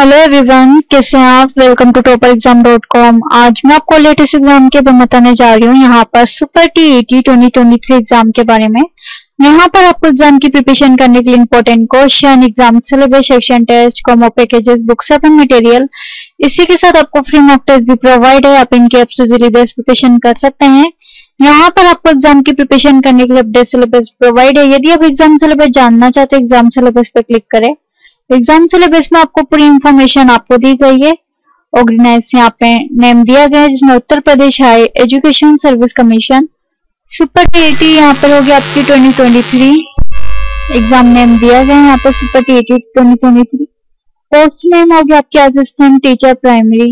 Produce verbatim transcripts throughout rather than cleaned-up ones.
Hello everyone, कैसे हैं आप। Welcome to topper exam dot com. आज मैं आपको लेटेस्ट एग्जाम के बारे में बताने जा रही हूँ। यहाँ पर super T E T twenty twenty three exam के बारे में। यहाँ पर आपको एग्जाम की प्रिपरेशन करने के लिए important question, exam syllabus, section test, combo packages, book सब मटेरियल, इसी के साथ आपको फ्री मॉक टेस्ट भी प्रोवाइड है। आप इनके ऐप से डेली बेस प्रिपरेशन कर सकते हैं। यहाँ पर आपको एग्जाम की प्रिपरेशन करने के लिए अपडेट सिलेबस प्रोवाइड है। यदि आप एग्जाम सिलेबस जानना चाहते हैं, एग्जाम सिलेबस पर क्लिक करें। एग्जाम सिलेबस में आपको पूरी इंफॉर्मेशन आपको दी गई है। ऑर्गेनाइज यहाँ पे नेम दिया गया है, जिसमें Uttar Pradesh high education service commission. Super T E T यहाँ पर होगी आपकी twenty twenty three. Exam name दिया गया है यहाँ पर super T E T twenty twenty three. Post name होगी आपकी assistant teacher primary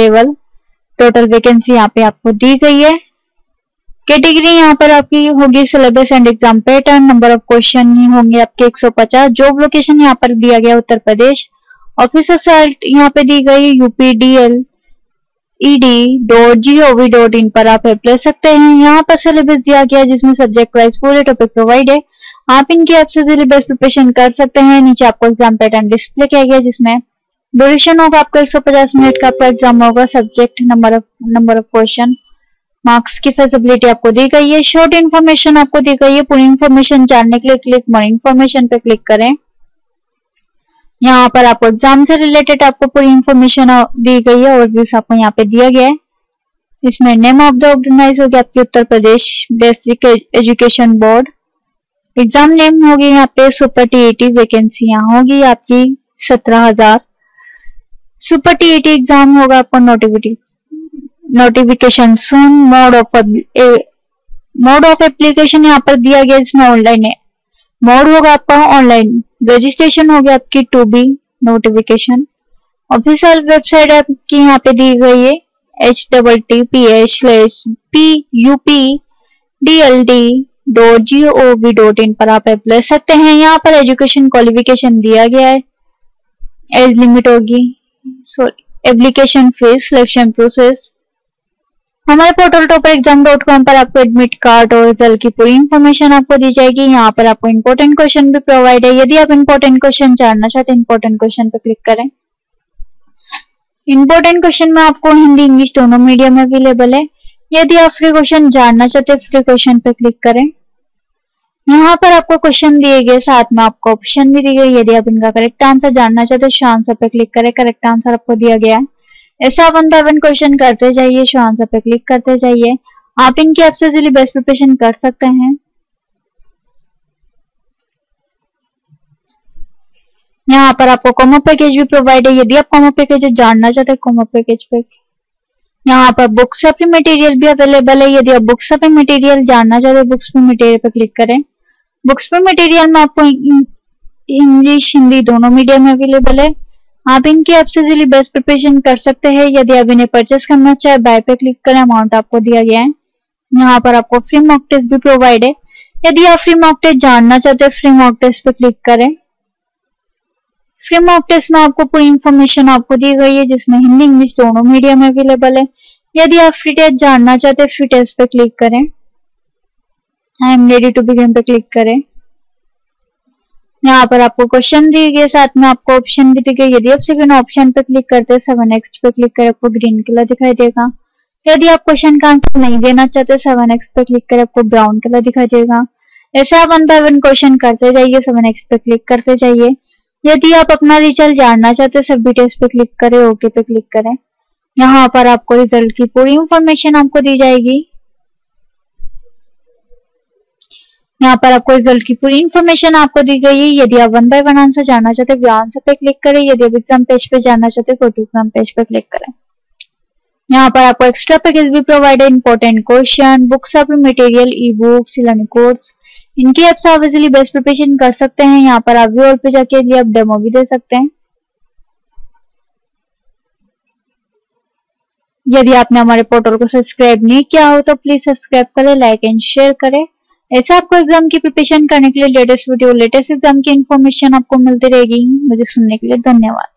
level. Total vacancy यहाँ पे आपको दी गई है। कैटेगरी यहाँ पर आपकी होगी syllabus and exam pattern. Number of question होंगे आपके एक सौ पचास। जॉब लोकेशन यहाँ पर दिया गया उत्तर प्रदेश। ऑफिसर साइट यहाँ पे दी गई U P D E D dot G O V dot in पर आप अप्लाई सकते हैं। यहाँ पर सिलेबस दिया गया जिसमें सब्जेक्ट वाइज पूरे टॉपिक प्रोवाइड है। आप इनके ऐप से सिलेबस प्रिपरेशन कर सकते हैं। नीचे आपको एग्जाम पैटर्न डिस्प्ले किया गया, जिसमें ड्यूरेशन होगा आपका एक सौ पचास मिनट का आपका एग्जाम होगा। Subject, number of number of question, marks की फैसिलिटी आपको दी गई है। शॉर्ट इन्फॉर्मेशन आपको दी गई है। पूरी इन्फॉर्मेशन जानने के लिए क्लिक मोर इन्फॉर्मेशन पे क्लिक करें। यहाँ पर आपको एग्जाम से रिलेटेड आपको पूरी इन्फॉर्मेशन दी गई है और व्यूज आपको यहाँ पे दिया गया है। इसमें नेम ऑफ द ऑर्गेनाइज होगी आपकी Uttar Pradesh basic education board. Exam name होगी यहाँ पे super T E T. Vacancy यहाँ होगी आपकी सत्रह हजार। Super T E T exam होगा आपको notification notification soon. Mode of mode of application यहाँ पर दिया गया, इसमें ऑनलाइन है मोड होगा आपका ऑनलाइन। रजिस्ट्रेशन होगी आपकी to be notification. Official website आपकी यहाँ पे दी गई है H double T P H slash P U P D L D dot G O V dot in पर आप अप्लाई सकते हैं। यहाँ पर एजुकेशन क्वालिफिकेशन दिया गया है। एज लिमिट होगी, sorry, application fees, selection process. हमारे portal topper exam dot com पर आपको एडमिट कार्ड और रिजल्ट की पूरी इन्फॉर्मेशन आपको दी जाएगी। यहाँ पर आपको इम्पोर्टेंट क्वेश्चन भी प्रोवाइड है। यदि आप इम्पोर्टेंट क्वेश्चन जानना चाहते हैं, इम्पोर्टेंट क्वेश्चन पर क्लिक करें। इम्पोर्टेंट क्वेश्चन में आपको हिंदी इंग्लिश दोनों मीडियम अवेलेबल है। यदि आप फ्री क्वेश्चन जानना चाहते हैं, फ्री क्वेश्चन पर क्लिक करें। यहाँ पर आपको क्वेश्चन दिए गए, साथ में आपको ऑप्शन भी दी गई। यदि आप इनका करेक्ट आंसर जानना चाहते हैं, उसका आंसर पर क्लिक करें। करेक्ट आंसर आपको दिया गया है। ऐसा वन बाय वन क्वेश्चन करते जाइए, शो आंसर पे क्लिक करते जाइए। आप इनके ऐप से डेली बेस्ट प्रिपरेशन कर सकते हैं। यहाँ पर आपको कॉमो पैकेज भी प्रोवाइड है। यदि आप कॉमो पैकेज जानना चाहते हैं, कॉमो पैकेज पे यहाँ पर बुक सप्ली मटेरियल भी अवेलेबल है। यदि आप बुक सप्ली मटेरियल जानना चाहते हैं, बुक्स पे मटेरियल पे क्लिक करें। बुक्स पे मटेरियल में आपको इंग्लिश हिंदी दोनों मीडियम में अवेलेबल है। आप इनकी ऐप से डेली बेस्ट प्रिपरेशन कर सकते हैं। यदि आप इन्हें परचेस करना चाहे, बाय पे क्लिक करें। अमाउंट आपको दिया गया है। यहाँ पर आपको फ्री मॉक टेस्ट भी प्रोवाइड है। यदि आप फ्री मॉक टेस्ट जानना चाहते हैं, फ्री मॉक टेस्ट पे क्लिक करें। फ्री मॉक टेस्ट में आपको पूरी इन्फॉर्मेशन आपको दी गई है, जिसमें हिंदी इंग्लिश दोनों मीडियम अवेलेबल है। यदि आप फ्री टेस्ट जानना चाहते हैं, फ्री टेस्ट पे क्लिक करें। I am ready to begin पे क्लिक करें। यहाँ पर आपको क्वेश्चन दिए गए, साथ में आपको ऑप्शन भी दिए गए। यदि आप सेकंड ऑप्शन पर क्लिक करते हैं, सेवन नेक्स्ट पे क्लिक करें, आपको ग्रीन कलर दिखाई देगा। यदि आप क्वेश्चन का आंसर नहीं देना चाहते, सेवन नेक्स्ट पे क्लिक करें, आपको ब्राउन कलर दिखाई देगा। ऐसे आप वन बाय वन क्वेश्चन करते जाइए, सेवन नेक्स्ट पे क्लिक करते जाइए। यदि आप अपना रिजल्ट जानना चाहते हैं, सब डिटेल्स पे क्लिक करें, ओके पे क्लिक करें। यहाँ पर आपको रिजल्ट की पूरी इंफॉर्मेशन आपको दी जाएगी। यहाँ पर आपको रिजल्ट की पूरी इन्फॉर्मेशन आपको दी गई है। यदि आप वन बाय वन आंसर जानना चाहते हैं, आंसर पे क्लिक करें। यदि आप एग्जाम पेज पे जानना चाहते हैं, फोटो एग्जाम पेज पे क्लिक करें। यहाँ पर आपको एक्स्ट्रा पैकेज भी प्रोवाइड है। Important question, books of material, E books, learning course, इनकी आप सर्विसली बेस्ट प्रिपरेशन कर सकते हैं। यहाँ पर आप व्यूअर पे जाके लिए आप डेमो भी दे सकते हैं। यदि आपने हमारे पोर्टल को सब्सक्राइब नहीं किया हो तो प्लीज सब्सक्राइब करें, लाइक एंड शेयर करें। ऐसा आपको एग्जाम की प्रिपरेशन करने के लिए लेटेस्ट वीडियो, लेटेस्ट एग्जाम की इन्फॉर्मेशन आपको मिलती रहेगी। मुझे सुनने के लिए धन्यवाद।